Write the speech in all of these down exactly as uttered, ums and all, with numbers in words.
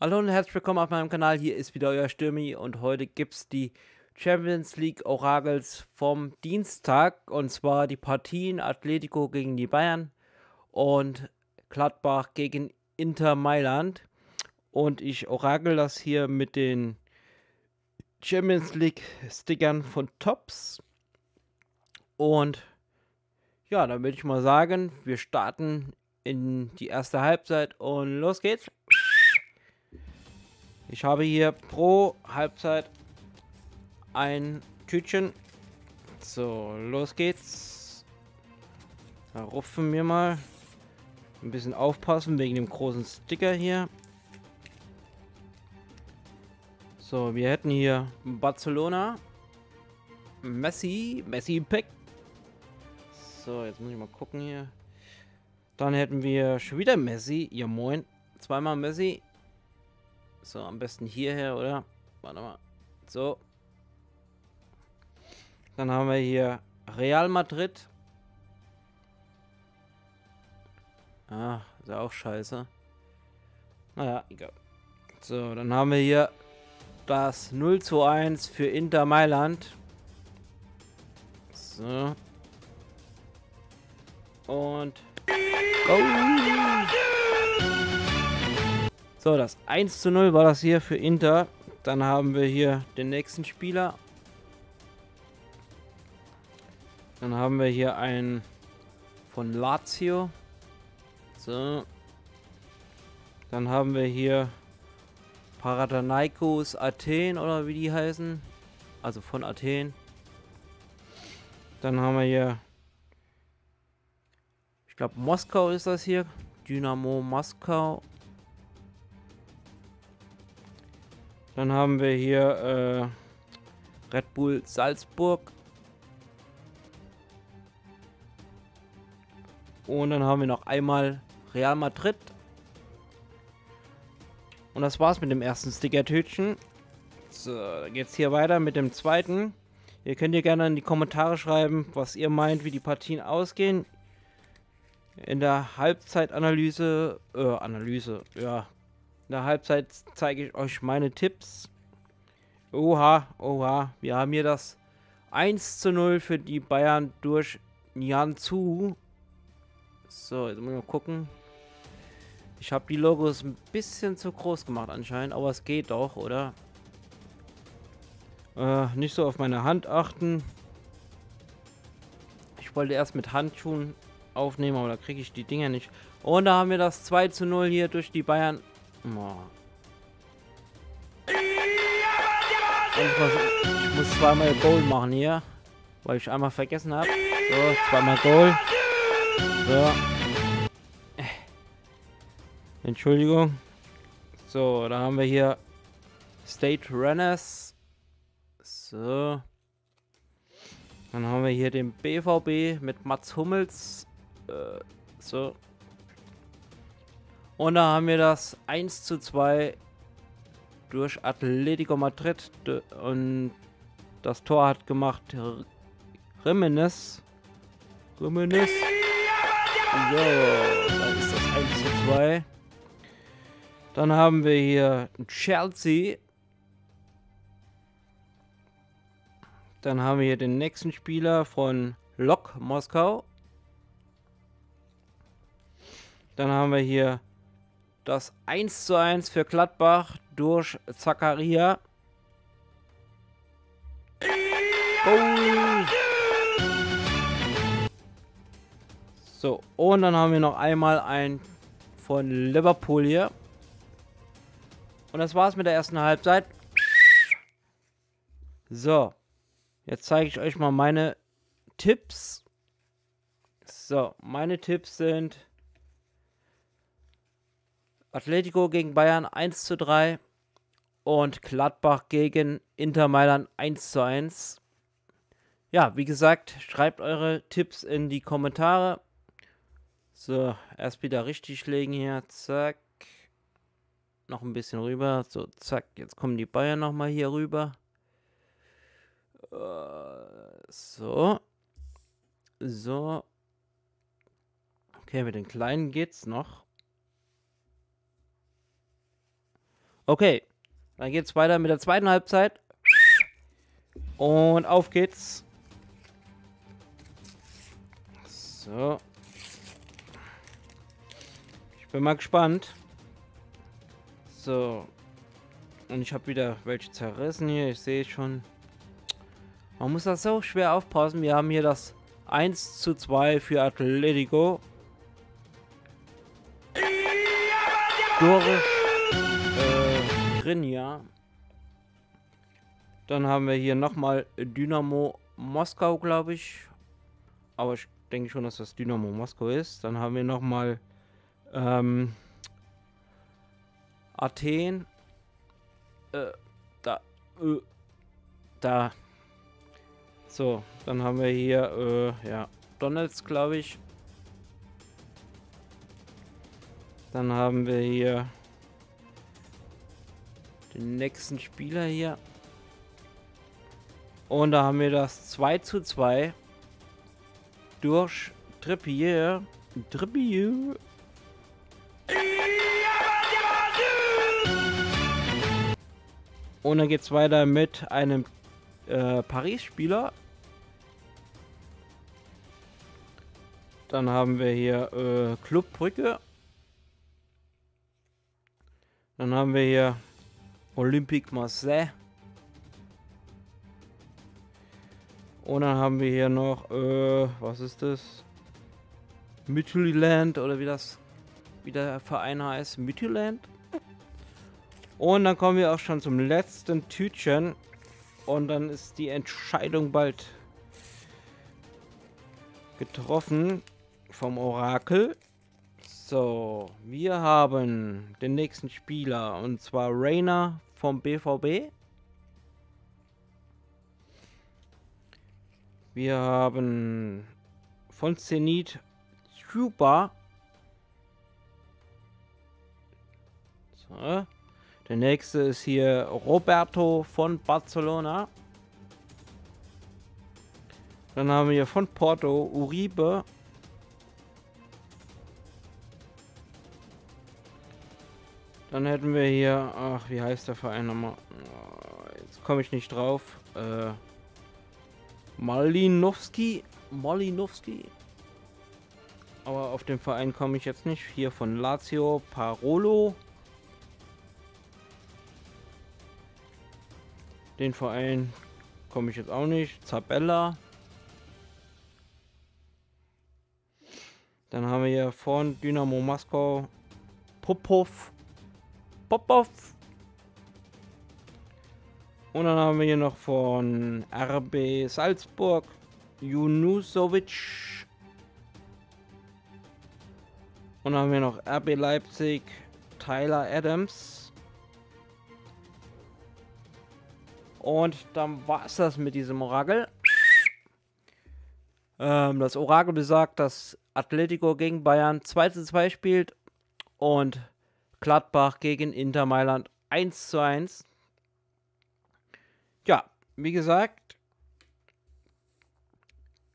Hallo und herzlich willkommen auf meinem Kanal, hier ist wieder euer Stürmi und heute gibt es die Champions League Orakels vom Dienstag und zwar die Partien Atletico gegen die Bayern und Gladbach gegen Inter Mailand und ich orakel das hier mit den Champions League Stickern von Topps und ja, dann würde ich mal sagen, wir starten in die erste Halbzeit und los geht's. Ich habe hier pro Halbzeit ein Tütchen. So, los geht's. Da rupfen wir mal. Ein bisschen aufpassen wegen dem großen Sticker hier. So, wir hätten hier Barcelona. Messi. Messi Pack. So, jetzt muss ich mal gucken hier. Dann hätten wir schon wieder Messi. Ja, moin. Zweimal Messi. So, am besten hierher, oder? Warte mal. So. Dann haben wir hier Real Madrid. Ah, ist ja auch scheiße. Naja, egal. So, dann haben wir hier das null zu eins für Inter Mailand. So. Und... Oh. So, das eins zu null war das hier für Inter. Dann haben wir hier den nächsten Spieler. Dann haben wir hier einen von Lazio. So. Dann haben wir hier Panathinaikos Athen oder wie die heißen. Also von Athen. Dann haben wir hier, ich glaube Moskau ist das hier. Dynamo Moskau. Dann haben wir hier äh, Red Bull Salzburg. Und dann haben wir noch einmal Real Madrid. Und das war's mit dem ersten Sticker-Tütchen. So, dann geht's hier weiter mit dem zweiten. Ihr könnt hier gerne in die Kommentare schreiben, was ihr meint, wie die Partien ausgehen. In der Halbzeitanalyse, äh, Analyse, ja. In der Halbzeit zeige ich euch meine Tipps. Oha, oha. Wir haben hier das eins zu null für die Bayern durch Nianzou. So, jetzt muss ich mal gucken. Ich habe die Logos ein bisschen zu groß gemacht anscheinend, aber es geht doch, oder? Äh, nicht so auf meine Hand achten. Ich wollte erst mit Handschuhen aufnehmen, aber da kriege ich die Dinger nicht. Und da haben wir das zwei zu null hier durch die Bayern. Ich muss zweimal Goal machen hier, weil ich einmal vergessen habe. So, zweimal Goal. So. Entschuldigung. So, da haben wir hier State Runners. So. Dann haben wir hier den B V B mit Mats Hummels. Äh, so. Und da haben wir das eins zu zwei durch Atletico Madrid und das Tor hat gemacht Gimenez. Gimenez. So, dann ist das eins zu zwei. Dann haben wir hier Chelsea. Dann haben wir hier den nächsten Spieler von Lok Moskau. Dann haben wir hier das eins zu eins für Gladbach durch Zacharia. Oh. So, und dann haben wir noch einmal ein von Liverpool hier. Und das war's mit der ersten Halbzeit. So, jetzt zeige ich euch mal meine Tipps. So, meine Tipps sind... Atletico gegen Bayern eins zu drei und Gladbach gegen Inter Mailand eins zu eins. Ja, wie gesagt, schreibt eure Tipps in die Kommentare. So, erst wieder richtig legen hier, zack. Noch ein bisschen rüber, so zack, jetzt kommen die Bayern nochmal hier rüber. Uh, so. So. Okay, mit den Kleinen geht's noch. Okay, dann geht es weiter mit der zweiten Halbzeit. Und auf geht's. So. Ich bin mal gespannt. So. Und ich habe wieder welche zerrissen hier. Ich sehe schon. Man muss das so schwer aufpassen. Wir haben hier das eins zu zwei für Atletico. Doris äh, Grinja. Dann haben wir hier nochmal Dynamo Moskau, glaube ich. Aber ich denke schon, dass das Dynamo Moskau ist. Dann haben wir nochmal ähm, Athen. Äh, da. Äh, da. So, dann haben wir hier, äh, ja, Donalds, glaube ich. Dann haben wir hier den nächsten Spieler hier. Und da haben wir das zwei zu zwei durch Trippier. Trippier. Und dann geht es weiter mit einem äh, Paris-Spieler. Dann haben wir hier äh, Club Brücke. Dann haben wir hier Olympique Marseille. Und dann haben wir hier noch, äh, was ist das? Midtjylland oder wie das, wie der Verein heißt, Midtjylland. Und dann kommen wir auch schon zum letzten Tütchen. Und dann ist die Entscheidung bald getroffen vom Orakel. So, wir haben den nächsten Spieler, und zwar Rainer vom B V B. Wir haben von Zenit Zuba. So. Der nächste ist hier Roberto von Barcelona. Dann haben wir von Porto Uribe. Dann hätten wir hier, ach, wie heißt der Verein nochmal? Jetzt komme ich nicht drauf. Äh, Malinowski. Malinowski. Aber auf den Verein komme ich jetzt nicht. Hier von Lazio, Parolo. Den Verein komme ich jetzt auch nicht. Zabella. Dann haben wir hier von Dynamo Moskau Popov. Popov. Und dann haben wir hier noch von R B Salzburg Junusovic. Und dann haben wir noch R B Leipzig Tyler Adams. Und dann war es das mit diesem Orakel. ähm, das Orakel besagt, dass Atletico gegen Bayern zwei zu zwei spielt und Gladbach gegen Inter Mailand eins zu eins. Ja, wie gesagt,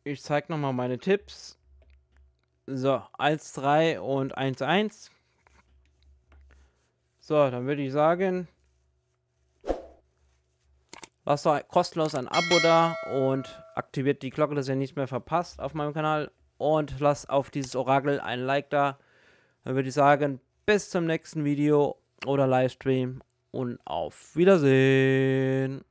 ich zeige nochmal meine Tipps. So, eins zu drei und eins zu eins. So, dann würde ich sagen, lasst doch kostenlos ein Abo da und aktiviert die Glocke, dass ihr nichts mehr verpasst auf meinem Kanal. Und lasst auf dieses Orakel ein Like da. Dann würde ich sagen, bis zum nächsten Video oder Livestream und auf Wiedersehen.